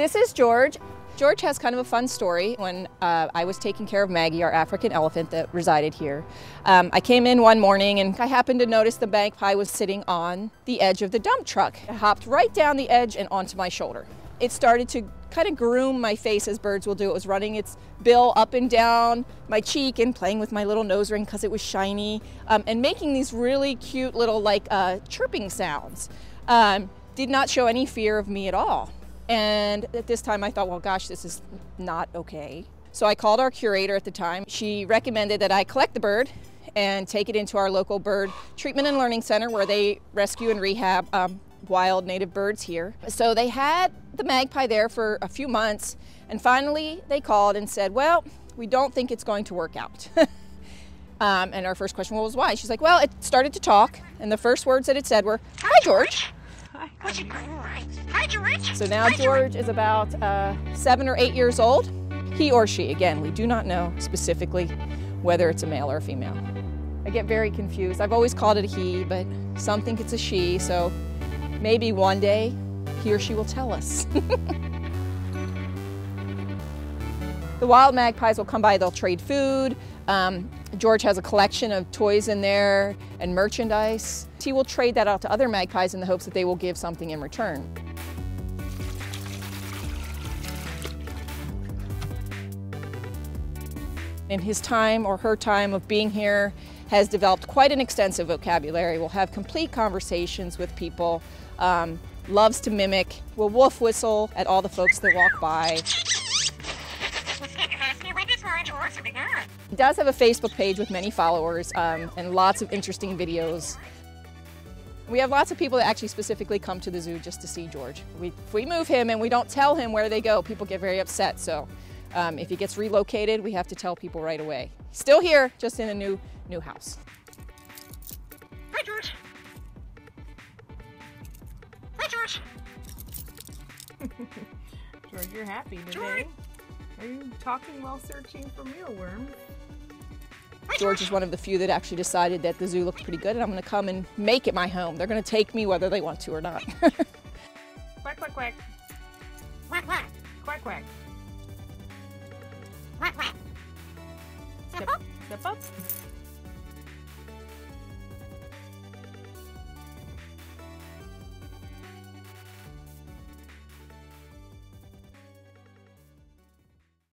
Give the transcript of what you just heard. This is George. George has kind of a fun story. When I was taking care of Maggie, our African elephant that resided here, I came in one morning and I happened to notice the bank pie was sitting on the edge of the dump truck. It hopped right down the edge and onto my shoulder. It started to kind of groom my face, as birds will do. It was running its bill up and down my cheek and playing with my little nose ring because it was shiny, and making these really cute little chirping sounds. Did not show any fear of me at all. And at this time I thought, well, gosh, this is not okay. So I called our curator at the time. She recommended that I collect the bird and take it into our local bird treatment and learning center where they rescue and rehab wild native birds here. So they had the magpie there for a few months, and finally they called and said, well, we don't think it's going to work out. And our first question was why? She's like, well, it started to talk, and the first words that it said were, "Hi, George." Hi, George. So now George is about 7 or 8 years old. He or she, again, we do not know specifically whether it's a male or a female. I get very confused. I've always called it a he, but some think it's a she, so maybe one day he or she will tell us. The wild magpies will come by, they'll trade food. George has a collection of toys in there and merchandise. He will trade that out to other magpies in the hopes that they will give something in return. In his time or her time of being here, has developed quite an extensive vocabulary, will have complete conversations with people, loves to mimic, will wolf whistle at all the folks that walk by. He does have a Facebook page with many followers and lots of interesting videos. We have lots of people that actually specifically come to the zoo just to see George. If we move him and we don't tell him where they go, people get very upset. So if he gets relocated, we have to tell people right away. He's still here, just in a new house. Hi, George. Hi, George. George, you're happy today. George. Are you talking while searching for mealworms? George is one of the few that actually decided that the zoo looked pretty good and I'm going to come and make it my home. They're going to take me whether they want to or not. Quack, quack, quack. Quack, quack. Quack, quack. Quack, quack. Step up. Step up.